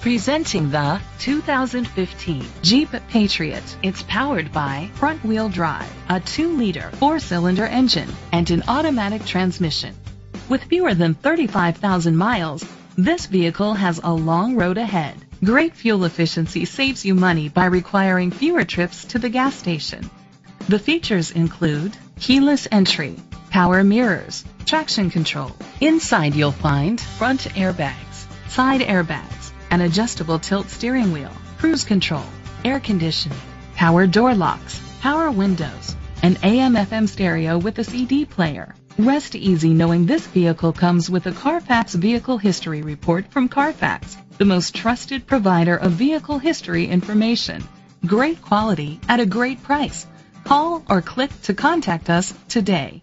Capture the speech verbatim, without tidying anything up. Presenting the two thousand fifteen Jeep Patriot. It's powered by front-wheel drive, a two liter four cylinder engine, and an automatic transmission. With fewer than thirty-five thousand miles, this vehicle has a long road ahead. Great fuel efficiency saves you money by requiring fewer trips to the gas station. The features include keyless entry, power mirrors, traction control. Inside you'll find front airbags, side airbags, an adjustable tilt steering wheel, cruise control, air conditioning, power door locks, power windows, an A M F M stereo with a C D player. Rest easy knowing this vehicle comes with a Carfax Vehicle History Report from Carfax, the most trusted provider of vehicle history information. Great quality at a great price. Call or click to contact us today.